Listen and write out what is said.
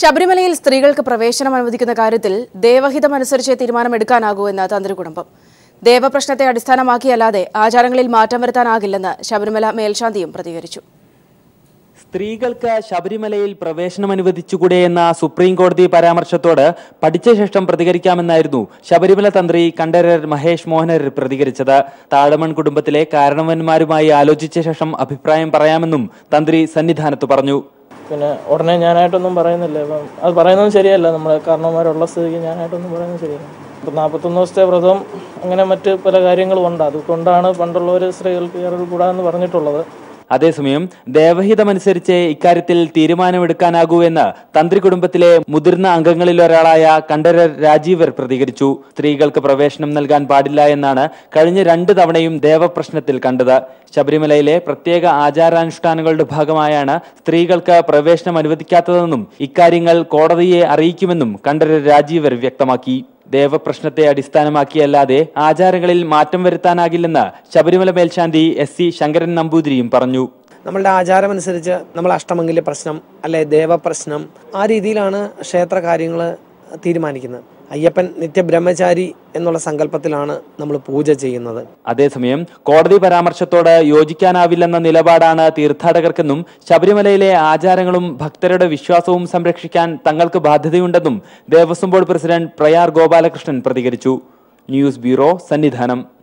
ശബരിമലയിൽ സ്ത്രീകൾക്ക് പ്രവേശനം അനുവദിക്കുന്ന കാര്യത്തിൽ ദേവഹിതമനുസരിച്ച് തീരുമാനമെടുക്കാനാകൂ എന്ന് തന്ത്രി കുടുംബം. ദേവപ്രശ്നത്തെ അടിസ്ഥാനമാക്കിയല്ലാതെ ആചാരങ്ങളിൽ മാറ്റം വരുത്താനാകില്ലെന്ന് ശബരിമല മേൽശാന്തിയും പ്രതികരിച്ചു. സ്ത്രീകൾക്ക് ശബരിമലയിൽ പ്രവേശനം അനുവദിച്ചുകൂടെ എന്ന സുപ്രീം കോടതി പരാമർശത്തോട് പഠിച്ച ശേഷം പ്രതികരിക്കാമെന്നായിരുന്നു ശബരിമല തന്ത്രി കണ്ഠരർ മഹേഷ് മോഹനർ പ്രതികരിച്ചത്. താഴമൺ കുടുംബത്തിലെ കാരണവന്മാരുമായി ആലോചിച്ച ശേഷം അഭിപ്രായം പറയാമെന്നും തന്ത്രി സന്നിധാനത്ത് പറഞ്ഞു. പിന്നെ ഉടനെ ഞാനായിട്ടൊന്നും പറയുന്നില്ല, അത് പറയുന്നതും ശരിയല്ല. നമ്മളെ കാരണവന്മാരുള്ള സ്ഥിതിക്ക് ഞാനായിട്ടൊന്നും പറയുന്നത് ശരിയല്ല. ഇപ്പം 41 ദിവസത്തെ വ്രതം, അങ്ങനെ മറ്റ് പല കാര്യങ്ങളും ഉണ്ട്. അതുകൊണ്ടാണ് പണ്ടുള്ളവർ സ്ത്രീകൾക്ക് കയറി കൂടാന്ന് പറഞ്ഞിട്ടുള്ളത്. അതേസമയം ദേവഹിതമനുസരിച്ച് ഇക്കാര്യത്തിൽ തീരുമാനമെടുക്കാനാകൂ എന്ന് തന്ത്രി കുടുംബത്തിലെ മുതിർന്ന അംഗങ്ങളിലൊരാളായ കണ്ഠരർ രാജീവർ പ്രതികരിച്ചു. സ്ത്രീകൾക്ക് പ്രവേശനം നൽകാൻ പാടില്ല എന്നാണ് കഴിഞ്ഞ 2 തവണയും ദേവപ്രശ്നത്തിൽ കണ്ടത്. ശബരിമലയിലെ പ്രത്യേക ആചാരാനുഷ്ഠാനങ്ങളുടെ ഭാഗമായാണ് സ്ത്രീകൾക്ക് പ്രവേശനം അനുവദിക്കാത്തതെന്നും ഇക്കാര്യങ്ങൾ കോടതിയെ അറിയിക്കുമെന്നും കണ്ഠരർ രാജീവർ വ്യക്തമാക്കി. ദേവപ്രശ്നത്തെ അടിസ്ഥാനമാക്കിയല്ലാതെ ആചാരങ്ങളിൽ മാറ്റം വരുത്താനാകില്ലെന്ന് ശബരിമല മേൽശാന്തി SC ശങ്കരൻ നമ്പൂതിരിയും പറഞ്ഞു. നമ്മളുടെ ആചാരമനുസരിച്ച് നമ്മൾ അഷ്ടമംഗല്യ പ്രശ്നം അല്ലെ ദേവപ്രശ്നം, ആ രീതിയിലാണ് ക്ഷേത്ര കാര്യങ്ങൾ തീരുമാനിക്കുന്നത്. അയ്യപ്പൻ നിത്യബ്രഹ്മചാരി എന്നുള്ള സങ്കല്പത്തിലാണ് നമ്മൾ പൂജ ചെയ്യുന്നത്. അതേസമയം കോടതി പരാമർശത്തോട് യോജിക്കാനാവില്ലെന്ന നിലപാടാണ് തീർത്ഥാടകർക്കെന്നും ശബരിമലയിലെ ആചാരങ്ങളും ഭക്തരുടെ വിശ്വാസവും സംരക്ഷിക്കാൻ തങ്ങൾക്ക് ബാധ്യതയുണ്ടെന്നും ദേവസ്വം ബോർഡ് പ്രസിഡന്റ് പ്രയാർ ഗോപാലകൃഷ്ണൻ പ്രതികരിച്ചു. News bureau, Sannidhanam.